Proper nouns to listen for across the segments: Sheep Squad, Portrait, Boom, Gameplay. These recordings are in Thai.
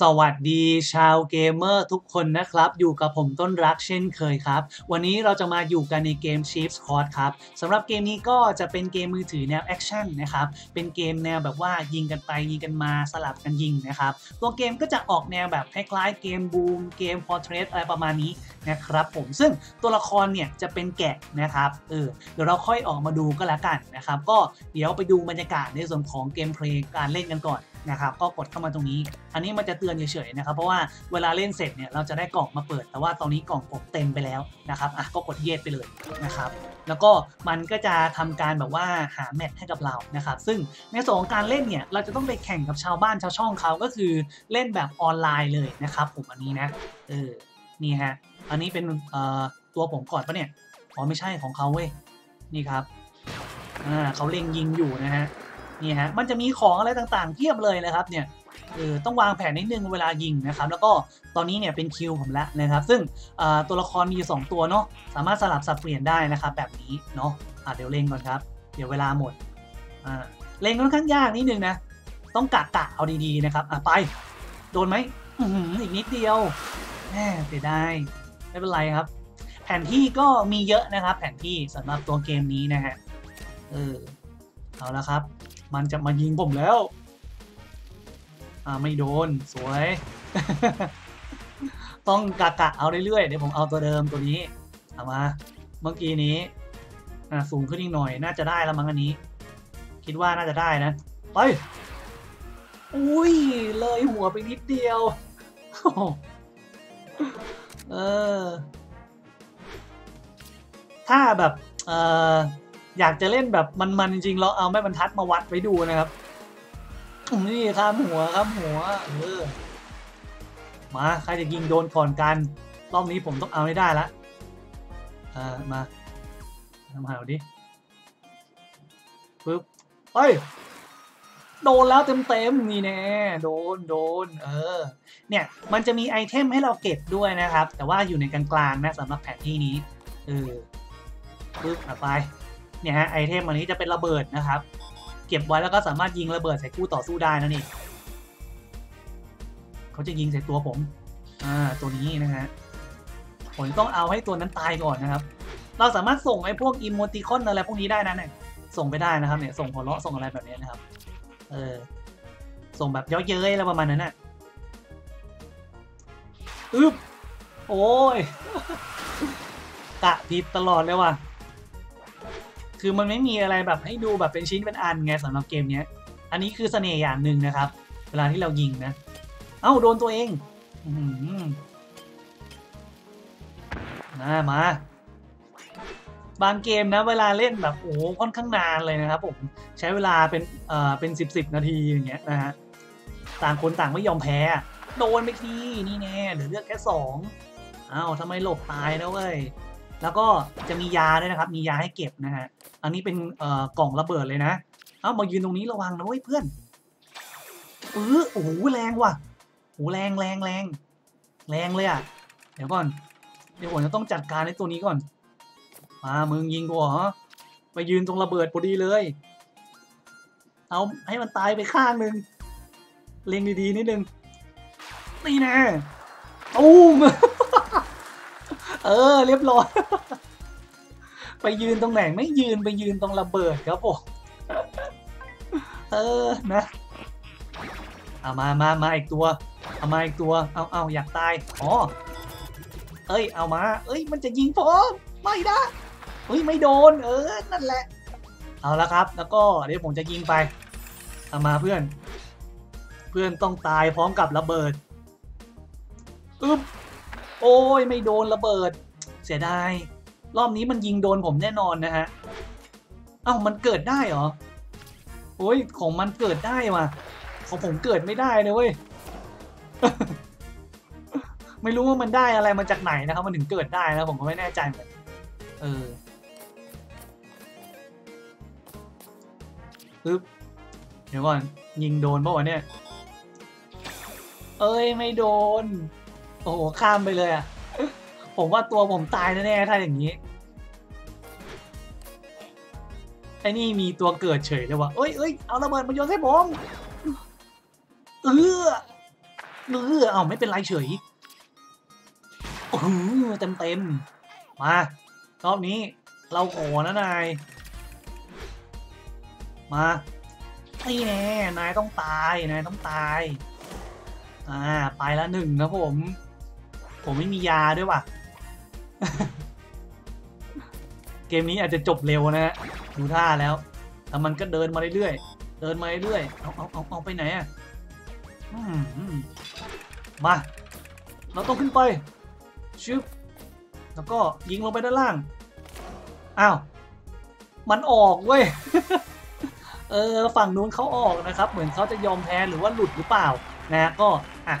สวัสดีชาวเกมเมอร์ทุกคนนะครับอยู่กับผมต้นรักเช่นเคยครับวันนี้เราจะมาอยู่กันในเกม Sheep Squad ครับสำหรับเกมนี้ก็จะเป็นเกมมือถือแนวแอคชั่นนะครับเป็นเกมแนวแบบว่ายิงกันไปยิงกันมาสลับกันยิงนะครับตัวเกมก็จะออกแนวแบบคล้ายๆเกม Boom เกม Portrait อะไรประมาณนี้นะครับผมซึ่งตัวละครเนี่ยจะเป็นแกะนะครับเดี๋ยวเราค่อยออกมาดูก็แล้วกันนะครับก็เดี๋ยวไปดูบรรยากาศในส่วนของเกมเพลย์การเล่นกันก่อนนะครับก็กดเข้ามาตรงนี้อันนี้มันจะเตือนเฉยๆนะครับเพราะว่าเวลาเล่นเสร็จเนี่ยเราจะได้กล่องมาเปิดแต่ว่าตอนนี้กล่องผมเต็มไปแล้วนะครับอ่ะก็กดเย็ดไปเลยนะครับแล้วก็มันก็จะทำการแบบว่าหาแมตช์ให้กับเรานะครับซึ่งในส่วนของการเล่นเนี่ยเราจะต้องไปแข่งกับชาวบ้านชาวช่องเขาก็คือเล่นแบบออนไลน์เลยนะครับผมอันนี้นะนี่ฮะอันนี้เป็นตัวผมก่อนปะเนี่ยอ๋อไม่ใช่ของเขาเว้ยนี่ครับเขาเล็งยิงอยู่นะฮะนี่ฮะมันจะมีของอะไรต่างๆเทียบเลยนะครับเนี่ยต้องวางแผนนิดนึงเวลายิงนะครับแล้วก็ตอนนี้เนี่ยเป็นคิวผมแล้วนะครับซึ่งตัวละครมีอยู่2ตัวเนาะสามารถสลับสับเปลี่ยนได้นะครับแบบนี้เนาะเดี๋ยวเล็งก่อนครับเดี๋ยวเวลาหมดเล็งค่อนข้างยากนิดนึงนะต้องกะเอาดีๆนะครับไปโดนไหมอีกนิดเดียวแหมเสียดายไม่เป็นไรครับแผนที่ก็มีเยอะนะครับแผนที่สำหรับตัวเกมนี้นะฮะเอาละครับมันจะมายิงผมแล้วไม่โดนสวย ต้องกะเอาเรื่อยๆเดี๋ยวผมเอาตัวเดิมตัวนี้เอามาเมื่อกี้นี้สูงขึ้นอีกหน่อยน่าจะได้แล้วมั้งอันนี้คิดว่าน่าจะได้นะไปอุ้ยเลยหัวไปนิดเดียว ถ้าแบบอยากจะเล่นแบบมันจริงๆเราเอาไม้บรรทัดมาวัดไว้ดูนะครับนี่ข้ามหัวมาใครจะยิงโดนก่อนกันรอบนี้ผมต้องเอาให้ได้ละมาทำหาดิปึ๊บเฮ้ยโดนแล้วเต็มนี่แน่โดนเนี่ยมันจะมีไอเทมให้เราเก็บด้วยนะครับแต่ว่าอยู่ในกลางๆนะสำหรับแผนที่นี้ปึ๊บไปเนี่ยฮะไอเทมอันนี้จะเป็นระเบิดนะครับเก็บไว้แล้วก็สามารถยิงระเบิดใส่คู่ต่อสู้ได้นะนี่เขาจะยิงใส่ตัวผมตัวนี้นะฮะผมต้องเอาให้ตัวนั้นตายก่อนนะครับเราสามารถส่งไอ้พวกอิโมติคอนอะไรพวกนี้ได้นะเนี่ยส่งไปได้นะครับเนี่ยส่งหัวเราะส่งอะไรแบบนี้นะครับส่งแบบเยาะเย้ยอะไรประมาณนั้นนะอึ๊บโอ้ยกะผิดตลอดเลยว่ะคือมันไม่มีอะไรแบบให้ดูแบบเป็นชิ้นเป็นอันไงสำหรับเกมเนี้ยอันนี้คือเสน่ห์อย่างหนึ่งนะครับเวลาที่เรายิงนะเอ้าโดนตัวเองมาบางเกมนะเวลาเล่นแบบโอ้ค่อนข้างนานเลยนะครับผมใช้เวลาเป็น10นาทีอย่างเงี้ยนะฮะต่างคนต่างไม่ยอมแพ้โดนไปทีนี่แน่เหลือเลือกแค่2เอ้าทำไมหลบตายแล้วเว้ยแล้วก็จะมียาด้วยนะครับมียาให้เก็บนะฮะอันนี้เป็นกล่องระเบิดเลยนะเอ้ามายืนตรงนี้ระวังนะเว้ยเพื่อนโอ้โหแรงว่ะโอ้แรงเลยอ่ะเดี๋ยวก่อนผมจะต้องจัดการในตัวนี้ก่อนมามึงยิงกูเหรอไปยืนตรงระเบิดพอดีเลยเอาให้มันตายไปข้างนึงเล็งดีๆนิดนึงนี่นะตูมเรียบร้อย ไปยืนตรงไหนไม่ยืนไปยืนตรงระเบิดครับผม นะเอามาอีกตัวเอามาอีกตัวเอาอยากตายอ๋อเอามามันจะยิงผมไม่ได้ไม่โดนนั่นแหละเอาละครับแล้วก็เดี๋ยวผมจะยิงไปเอามาเพื่อนต้องตายพร้อมกับระเบิดอึ๊บโอ้ยไม่โดนระเบิดเสียดายรอบนี้มันยิงโดนผมแน่นอนนะฮะเอ้ามันเกิดได้เหรอโอ้ยของมันเกิดได้ว่ะของผมเกิดไม่ได้เลยเว้ย ไม่รู้ว่ามันได้อะไรมาจากไหนนะครับมันถึงเกิดได้นะผมก็ไม่แน่ใจเหมือนเดี๋ยวก่อนยิงโดนป่ะวะเนี่ยไม่โดนโอ้โหข้ามไปเลยอ่ะผมว่าตัวผมตายแน่ๆถ้าอย่างนี้ไอ้นี่มีตัวเกิดเฉยเลยว่ะเอาระเบิดมาโยนให้ผม เออเอาไม่เป็นไรเฉยโอ้โหเต็มมารอบนี้เราขอนะนายมาไอ้แน่นายต้องตายนายต้องตายไปละหนึ่งครับผมไม่มียาด้วยว่ะ เกมนี้อาจจะจบเร็วนะฮะดูท่าแล้วแต่มันก็เดินมาเรื่อยๆเดินมาเรื่อยๆเอาไปไหนอ่ะมาเราต้องขึ้นไปชึบแล้วก็ยิงลงไปด้านล่างอ้าวมันออกเว้ย ฝั่งนู้นเขาออกนะครับเหมือนเขาจะยอมแพ้หรือว่าหลุดหรือเปล่านะก็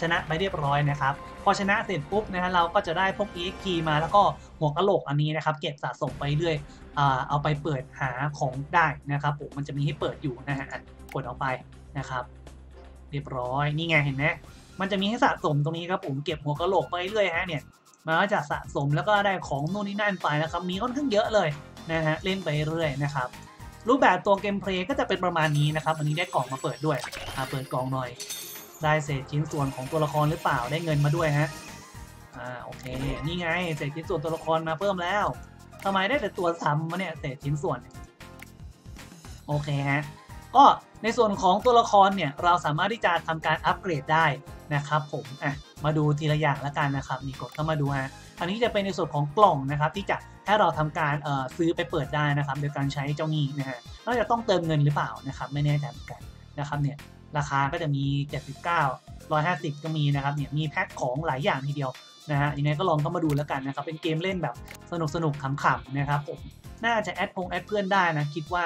ชนะไปเรียบร้อยนะครับพอชนะเสร็จปุ๊บนะฮะเราก็จะได้พวก EXP มาแล้วก็หัวกะโหลกอันนี้นะครับเก็บสะสมไปเรื่อยเอาไปเปิดหาของได้นะครับผมมันจะมีให้เปิดอยู่นะฮะกดเอาไปนะครับเรียบร้อยนี่ไงเห็นไหมมันจะมีให้สะสมตรงนี้ครับผมเก็บหัวกะโหลกไปเรื่อยฮะเนี่ยมันก็จะสะสมแล้วก็ได้ของนู่นนี่นั่นไปนะครับมีค่อนข้างเยอะเลยนะฮะเล่นไปเรื่อยนะครับรูปแบบตัวเกมเพลย์ก็จะเป็นประมาณนี้นะครับวันนี้ได้กล่องมาเปิดด้วยเปิดกล่องหน่อยได้เศษชิ้นส่วนของตัวละครหรือเปล่าได้เงินมาด้วยฮะโอเคนี่ไงเศษชิ้นส่วนตัวละครมาเพิ่มแล้วทำไมได้แต่ตัวซ้ำมาเนี่ยเศษชิ้นส่วนโอเคฮะก็ในส่วนของตัวละครเนี่ยเราสามารถที่จะทำการอัปเกรดได้นะครับผมมาดูทีละอย่างละกันนะครับนี่กดเข้ามาดูฮะอันนี้จะเป็นในส่วนของกล่องนะครับที่จะให้เราทำการซื้อไปเปิดได้นะครับโดยการใช้เจ้านี้นะฮะเราจะต้องเติมเงินหรือเปล่านะครับไม่แน่ใจเหมือนกันนะครับเนี่ยราคาก็จะมี79 150ก็มีนะครับเนี่ยมีแพ็คของหลายอย่างทีเดียวนะฮะยังไงก็ลองเข้ามาดูแล้วกันนะครับเป็นเกมเล่นแบบสนุกๆขำๆนะครับผมน่าจะแอดเพื่อนได้นะคิดว่า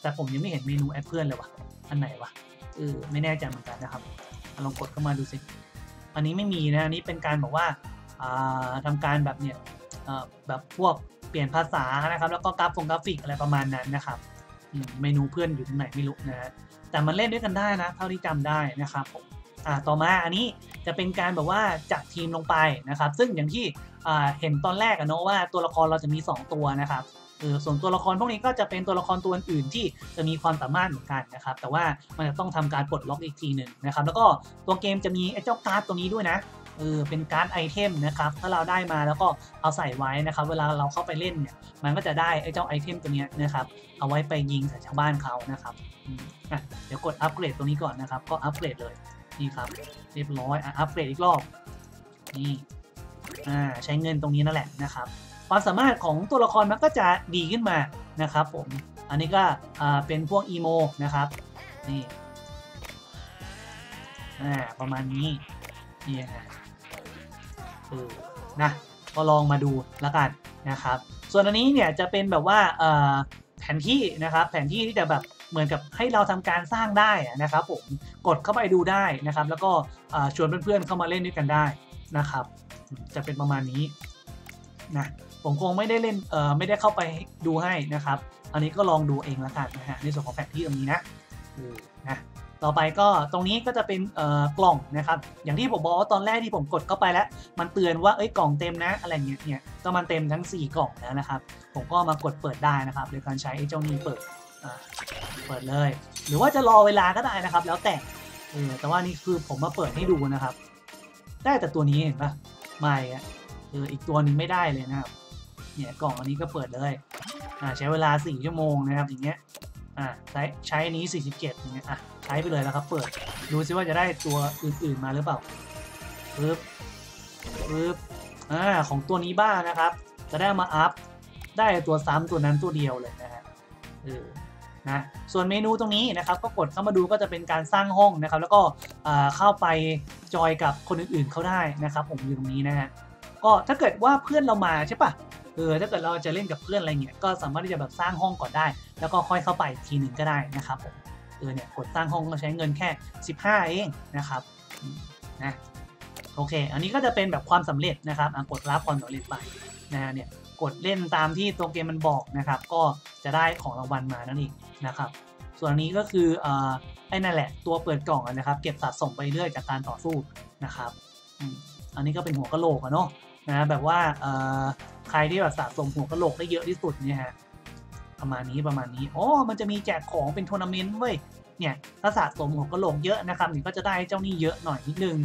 แต่ผมยังไม่เห็นเมนูแอดเพื่อนเลยว่ะอันไหนวะไม่แน่ใจเหมือนกันนะครับลองกดเข้ามาดูสิอันนี้ไม่มีนะอันนี้เป็นการบอกว่าทำการแบบเนี่ยแบบพวกเปลี่ยนภาษานะครับแล้วก็กราฟิกอะไรประมาณนั้นนะครับเมนูเพื่อนอยู่ตรงไหนไม่รู้นะแต่มันเล่นด้วยกันได้นะเท่าที่จำได้นะครับผมต่อมาอันนี้จะเป็นการแบบว่าจัดทีมลงไปนะครับซึ่งอย่างที่เห็นตอนแรกเนอะว่าตัวละครเราจะมี2ตัวนะครับส่วนตัวละครพวกนี้ก็จะเป็นตัวละครตัวอื่นที่จะมีความสามารถเหมือนกันนะครับแต่ว่ามันจะต้องทำการปลดล็อกอีกทีหนึ่งนะครับแล้วก็ตัวเกมจะมีไอ้เจ้าการ์ดตัวนี้ด้วยนะเป็นการ์ดไอเทมนะครับถ้าเราได้มาแล้วก็เอาใส่ไว้นะครับเวลาเราเข้าไปเล่นเนี่ยมันก็จะได้ไอ้เจ้าไอเทมตัวนี้นะครับเอาไว้ไปยิงใส่ชาวบ้านเขานะครับเดี๋ยวกดอัปเกรดตัวนี้ก่อนนะครับก็อัปเกรดเลยนี่ครับเรียบร้อยอัปเกรดอีกรอบนี่ใช้เงินตรงนี้นั่นแหละนะครับความสามารถของตัวละครมันก็จะดีขึ้นมานะครับผมอันนี้ก็เป็นพวกอีโมนะครับนี่ประมาณนี้นี่นะก็ลองมาดูแล้วกันนะครับส่วนอันนี้เนี่ยจะเป็นแบบว่าแผนที่นะครับแผนที่ที่จะแบบเหมือนกับให้เราทำการสร้างได้นะครับผมกดเข้าไปดูได้นะครับแล้วก็ชวนเพื่อนๆเข้ามาเล่นด้วยกันได้นะครับจะเป็นประมาณนี้นะผมคงไม่ได้เล่นไม่ได้เข้าไปดูให้นะครับอันนี้ก็ลองดูเองละกันนะฮะในส่วนของแผนที่ตรงนี้นะนะต่อไปก็ตรงนี้ก็จะเป็นกล่องนะครับอย่างที่ผมบอกว่าตอนแรกที่ผมกดเข้าไปแล้วมันเตือนว่าเอ้ยกล่องเต็มนะอะไรเงี้ยเนี่ยก็มันเต็มทั้ง4กล่องแล้วนะครับผมก็มากดเปิดได้นะครับโดยการใช้ไอ้เจ้านี้เปิดเลยหรือว่าจะรอเวลาก็ได้นะครับแล้วแต่แต่ว่านี่คือผมมาเปิดให้ดูนะครับได้แต่ตัวนี้เห็นปะไม่อีกตัวนึงไม่ได้เลยนะครับเนี่ยกล่องอันนี้ก็เปิดเลยใช้เวลา4ชั่วโมงนะครับอย่างเงี้ยใช้อันนี้47อย่างเงี้ยใช้ไปเลยแล้วครับเปิดดูซิว่าจะได้ตัวอื่นๆมาหรือเปล่าปึ๊บของตัวนี้บ้างนะครับจะได้มาอัพได้ตัวซ้ำตัวนั้นตัวเดียวเลยนะฮะนะส่วนเมนูตรงนี้นะครับก็กดเข้ามาดูก็จะเป็นการสร้างห้องนะครับแล้วก็เข้าไปจอยกับคนอื่นๆเขาได้นะครับผมอยู่ตรงนี้นะฮะก็ถ้าเกิดว่าเพื่อนเรามาใช่ปะถ้าเกิดเราจะเล่นกับเพื่อนอะไรเงี้ยก็สามารถที่จะแบบสร้างห้องก่อนได้แล้วก็ค่อยเข้าไปทีหนึ่งก็ได้นะครับผมเนี่ยกดสร้างห้องก็ใช้เงินแค่15เองนะครับนะโอเคอันนี้ก็จะเป็นแบบความสำเร็จนะครับกดรับความสำเร็จไปนะฮะเนี่ยกดเล่นตามที่ตัวเกมมันบอกนะครับก็จะได้ของรางวัลมานั่นเองนะครับส่วนนี้ก็คือไอ้นั่นแหละตัวเปิดกล่องนะครับเก็บสะสมไปเรื่อยจากการต่อสู้นะครับอันนี้ก็เป็นหัวกะโหลกเนาะนะแบบว่าใครที่แบบสะสมหัวกะโหลกได้เยอะที่สุดเนี่ยฮะประมาณนี้โอ้มันจะมีแจกของเป็นทัวร์นาเมนต์เว้ย เนี่ยถ้าสะสมของกระโหลกเยอะนะครับนี่ก็จะได้เจ้านี่เยอะหน่อยนิดนึง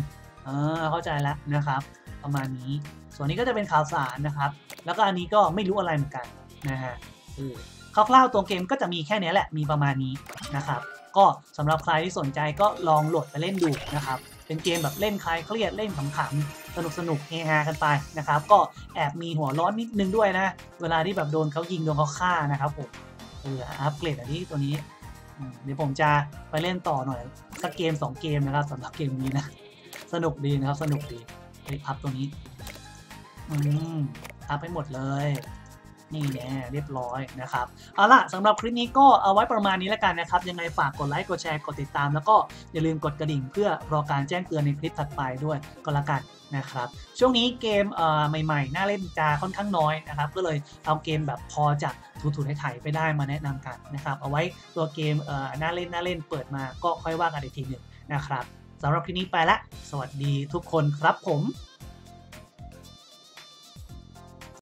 เข้าใจแล้วนะครับประมาณนี้ส่วนนี้ก็จะเป็นข่าวสารนะครับแล้วก็อันนี้ก็ไม่รู้อะไรเหมือนกันนะฮะคร่าวๆตัวเกมก็จะมีแค่นี้แหละมีประมาณนี้นะครับก็สำหรับใครที่สนใจก็ลองโหลดไปเล่นดูนะครับเป็นเกมแบบเล่นคลายเครียดเล่นขำๆสนุกเฮฮากันไปนะครับก็แอบมีหัวร้อนนิดนึงด้วยนะเวลาที่แบบโดนเขายิงโดนเขาฆ่านะครับผมอัปเกรดอันนี้ตัวนี้เดี๋ยวผมจะไปเล่นต่อหน่อยสักเกม2เกมนะครับสำหรับเกมนี้นะสนุกดีนะครับสนุกดีไปพับตัวนี้พับให้หมดเลยนี่แน่เรียบร้อยนะครับเอาล่ะสำหรับคลิปนี้ก็เอาไว้ประมาณนี้แล้วกันนะครับยังไงฝากกดไลค์กดแชร์กดติดตามแล้วก็อย่าลืมกดกระดิ่งเพื่อรอการแจ้งเตือนในคลิปถัดไปด้วยก็แล้วกันนะครับช่วงนี้เกมใหม่ๆน่าเล่นจาค่อนข้างน้อยนะครับก็เลยเอาเกมแบบพอจะถูๆไถๆไปได้มาแนะนำกันนะครับเอาไว้ตัวเกมน่าเล่นเปิดมาก็ค่อยว่ากันอีกทีหนึ่งนะครับสำหรับคลิปนี้ไปละสวัสดีทุกคนครับผม